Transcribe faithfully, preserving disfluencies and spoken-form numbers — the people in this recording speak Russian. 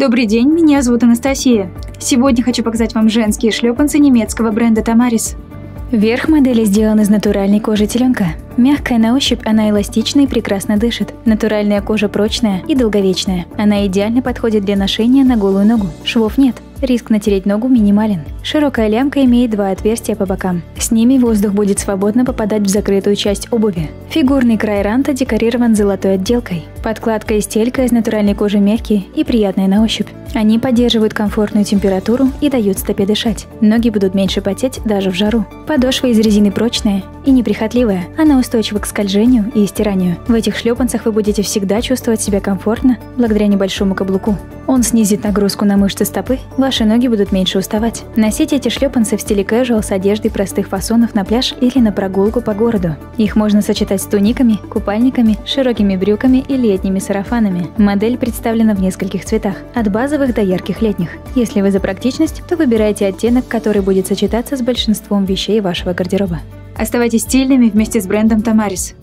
Добрый день, меня зовут Анастасия. Сегодня хочу показать вам женские шлепанцы немецкого бренда Tamaris. Верх модели сделан из натуральной кожи теленка. Мягкая на ощупь, она эластична и прекрасно дышит. Натуральная кожа прочная и долговечная. Она идеально подходит для ношения на голую ногу. Швов нет. Риск натереть ногу минимален. Широкая лямка имеет два отверстия по бокам. С ними воздух будет свободно попадать в закрытую часть обуви. Фигурный край ранта декорирован золотой отделкой. Подкладка и стелька из натуральной кожи мягкие и приятные на ощупь. Они поддерживают комфортную температуру и дают стопе дышать. Ноги будут меньше потеть даже в жару. Подошва из резины прочная и неприхотливая. Она устойчива к скольжению и стиранию. В этих шлепанцах вы будете всегда чувствовать себя комфортно благодаря небольшому каблуку. Он снизит нагрузку на мышцы стопы, ваши ноги будут меньше уставать. Носите эти шлепанцы в стиле casual с одеждой простых фасонов на пляж или на прогулку по городу. Их можно сочетать с туниками, купальниками, широкими брюками и летними сарафанами. Модель представлена в нескольких цветах, от базовых до ярких летних. Если вы за практичность, то выбирайте оттенок, который будет сочетаться с большинством вещей вашего гардероба. Оставайтесь стильными вместе с брендом Tamaris.